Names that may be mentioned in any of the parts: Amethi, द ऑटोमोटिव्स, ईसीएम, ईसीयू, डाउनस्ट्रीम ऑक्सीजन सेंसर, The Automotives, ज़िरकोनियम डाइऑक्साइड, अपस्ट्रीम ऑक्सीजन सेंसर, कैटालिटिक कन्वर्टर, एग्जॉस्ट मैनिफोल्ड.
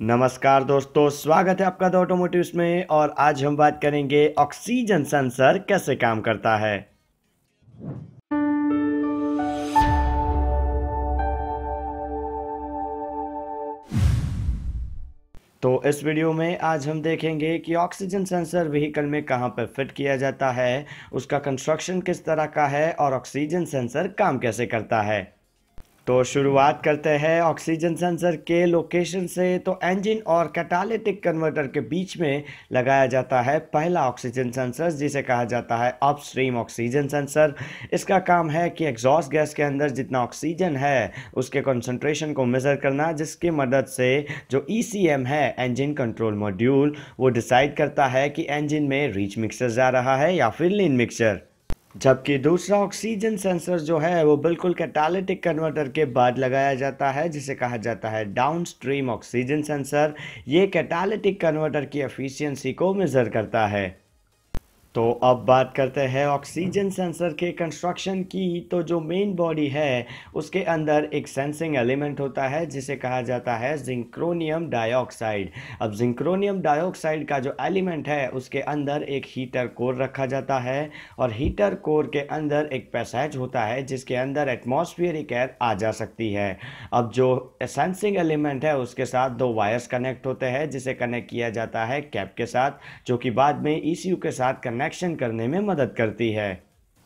नमस्कार दोस्तों, स्वागत है आपका द ऑटोमोटिव्स में। और आज हम बात करेंगे ऑक्सीजन सेंसर कैसे काम करता है। तो इस वीडियो में आज हम देखेंगे कि ऑक्सीजन सेंसर व्हीकल में कहां पर फिट किया जाता है, उसका कंस्ट्रक्शन किस तरह का है और ऑक्सीजन सेंसर काम कैसे करता है। तो शुरुआत करते हैं ऑक्सीजन सेंसर के लोकेशन से। तो इंजन और कैटालिटिक कन्वर्टर के बीच में लगाया जाता है पहला ऑक्सीजन सेंसर, जिसे कहा जाता है अपस्ट्रीम ऑक्सीजन सेंसर। इसका काम है कि एग्जॉस्ट गैस के अंदर जितना ऑक्सीजन है उसके कंसंट्रेशन को मेज़र करना, जिसकी मदद से जो ईसीएम है, इंजन कंट्रोल मॉड्यूल, वो डिसाइड करता है कि इंजन में रिच मिक्सचर जा रहा है या फिर लीन मिक्सचर। जबकि दूसरा ऑक्सीजन सेंसर जो है वो बिल्कुल कैटालिटिक कन्वर्टर के बाद लगाया जाता है, जिसे कहा जाता है डाउनस्ट्रीम ऑक्सीजन सेंसर। ये कैटालिटिक कन्वर्टर की एफिशिएंसी को मेज़र करता है। तो अब बात करते हैं ऑक्सीजन सेंसर के कंस्ट्रक्शन की। तो जो मेन बॉडी है उसके अंदर एक सेंसिंग एलिमेंट होता है, जिसे कहा जाता है ज़िरकोनियम डाइऑक्साइड। अब ज़िरकोनियम डाइऑक्साइड का जो एलिमेंट है उसके अंदर एक हीटर कोर रखा जाता है, और हीटर कोर के अंदर एक पैसेज होता है जिसके अंदर एटमॉस्फेरिक एयर आ जा सकती है। अब जो सेंसिंग एलिमेंट है उसके साथ दो वायर्स कनेक्ट होते हैं, जिसे कनेक्ट किया जाता है कैप के साथ, जो कि बाद में ईसीयू के साथ कनेक्शन करने में मदद करती है।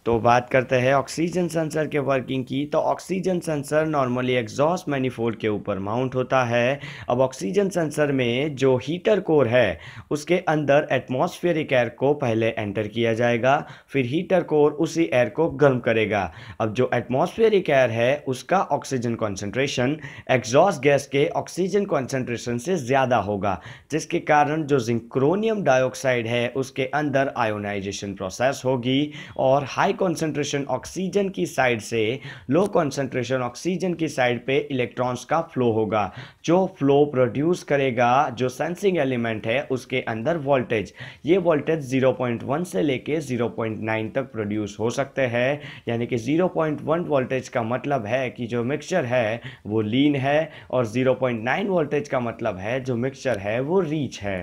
तो बात करते हैं ऑक्सीजन सेंसर के वर्किंग की। तो oxygen sensor normally एग्जॉस्ट मैनिफोल्ड के ऊपर माउंट होता है। अब ऑक्सीजन सेंसर में जो हीटर कोर है उसके अंदर एटमॉस्फेरिक एयर को पहले एंटर किया जाएगा, फिर हीटर कोर उसी एयर को गर्म करेगा। अब जो एटमॉस्फेरिक एयर है उसका ऑक्सीजन कॉन्सेंट्रेशन एग्जॉस्ट गैस के ऑक्सीजन कॉन्सेंट्रेशन से ज़्यादा होगा, जिसके कारण जो ज़िरकोनियम डाइऑक्साइड है उसके अंदर आयोनाइजेशन प्रोसेस होगी, और हाई कंसंट्रेशन ऑक्सीजन की साइड से लो कंसंट्रेशन ऑक्सीजन की साइड पे इलेक्ट्रॉन्स का फ्लो होगा, जो फ्लो प्रोड्यूस करेगा जो सेंसिंग एलिमेंट है उसके अंदर वोल्टेज। ये वोल्टेज 0.1 से लेके 0.9 तक प्रोड्यूस हो सकते हैं, यानी कि 0.1 वोल्टेज का मतलब है कि जो मिक्सचर है वो लीन है, और 0.9 वोल्टेज का मतलब है जो मिक्सचर है वो रिच है।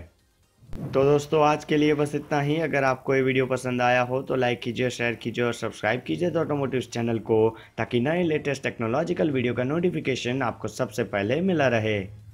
तो दोस्तों आज के लिए बस इतना ही। अगर आपको ये वीडियो पसंद आया हो तो लाइक कीजिए, शेयर कीजिए और सब्सक्राइब कीजिए तो ऑटोमोटिव्स चैनल को, ताकि नए लेटेस्ट टेक्नोलॉजिकल वीडियो का नोटिफिकेशन आपको सबसे पहले मिला रहे।